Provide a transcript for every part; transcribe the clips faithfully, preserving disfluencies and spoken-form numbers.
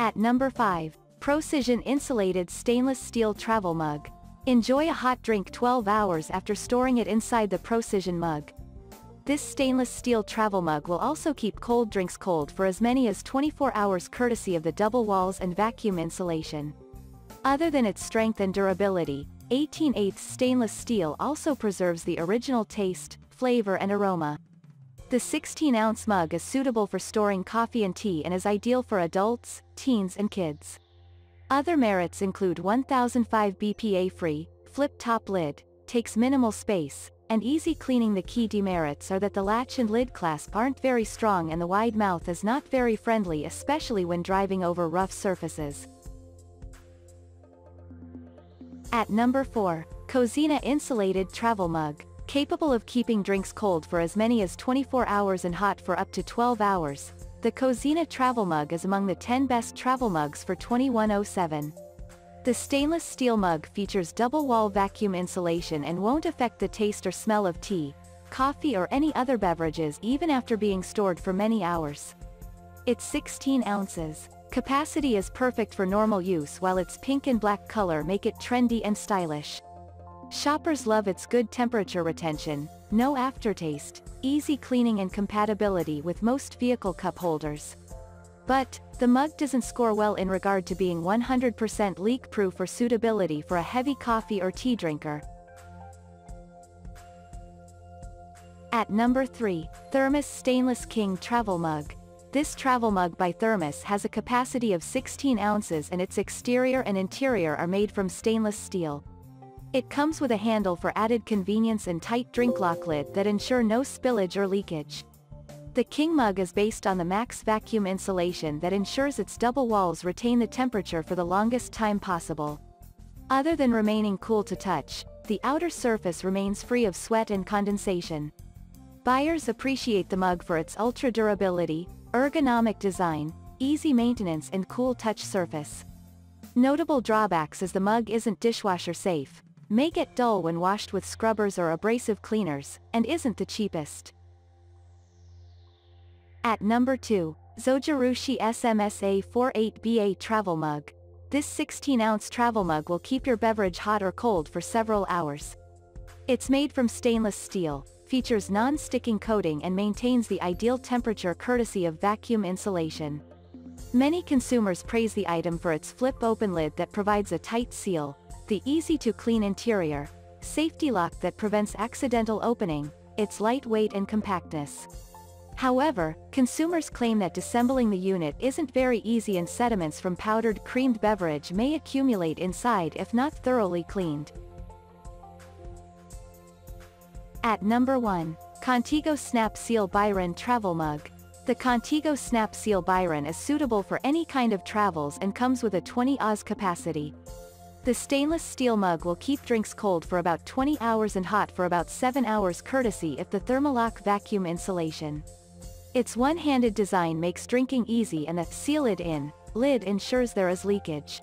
At number five, Procizion Insulated Stainless Steel Travel Mug. Enjoy a hot drink twelve hours after storing it inside the Procizion mug. This stainless steel travel mug will also keep cold drinks cold for as many as twenty-four hours courtesy of the double walls and vacuum insulation. Other than its strength and durability, eighteen eighths stainless steel also preserves the original taste, flavor and aroma. The sixteen ounce mug is suitable for storing coffee and tea and is ideal for adults, teens and kids. Other merits include one thousand five B P A free, flip-top lid, takes minimal space, and easy cleaning. The key demerits are that the latch and lid clasp aren't very strong and the wide mouth is not very friendly, especially when driving over rough surfaces. At number four, Cozyna Insulated Travel Mug. Capable of keeping drinks cold for as many as twenty-four hours and hot for up to twelve hours, the Cozyna Travel Mug is among the ten best travel mugs for twenty-one oh seven. The stainless steel mug features double wall vacuum insulation and won't affect the taste or smell of tea, coffee or any other beverages even after being stored for many hours. It's sixteen ounces. Capacity is perfect for normal use, while its pink and black color make it trendy and stylish. Shoppers love its good temperature retention, no aftertaste, easy cleaning and compatibility with most vehicle cup holders. But the mug doesn't score well in regard to being one hundred percent leak-proof or suitability for a heavy coffee or tea drinker. At number three, Thermos Stainless King Travel Mug. This travel mug by Thermos has a capacity of sixteen ounces and its exterior and interior are made from stainless steel. It comes with a handle for added convenience and tight drink lock lid that ensure no spillage or leakage. The King mug is based on the max vacuum insulation that ensures its double walls retain the temperature for the longest time possible. Other than remaining cool to touch, the outer surface remains free of sweat and condensation. Buyers appreciate the mug for its ultra durability, ergonomic design, easy maintenance and cool touch surface. Notable drawbacks is the mug isn't dishwasher safe, may get dull when washed with scrubbers or abrasive cleaners, and isn't the cheapest. At number two, Zojirushi S M S A forty-eight B A Travel Mug. This sixteen ounce travel mug will keep your beverage hot or cold for several hours. It's made from stainless steel, features non-sticking coating and maintains the ideal temperature courtesy of vacuum insulation. Many consumers praise the item for its flip-open lid that provides a tight seal, the easy-to-clean interior, safety lock that prevents accidental opening, its lightweight and compactness. However, consumers claim that disassembling the unit isn't very easy and sediments from powdered creamed beverage may accumulate inside if not thoroughly cleaned. At number one, Contigo SnapSeal Byron Travel Mug. The Contigo SnapSeal Byron is suitable for any kind of travels and comes with a twenty ounce capacity. The stainless steel mug will keep drinks cold for about twenty hours and hot for about seven hours courtesy if the Thermolock vacuum insulation. Its one-handed design makes drinking easy and the seal-it-in lid ensures there is leakage.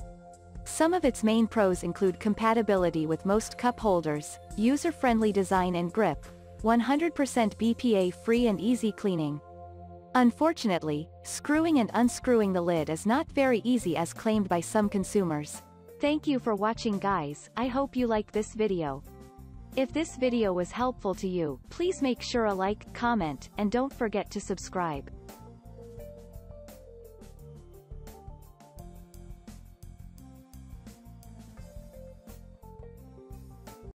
Some of its main pros include compatibility with most cup holders, user-friendly design and grip, one hundred percent B P A free and easy cleaning. Unfortunately, screwing and unscrewing the lid is not very easy as claimed by some consumers. Thank you for watching, guys. I hope you like this video. If this video was helpful to you, please make sure a like, comment, and don't forget to subscribe.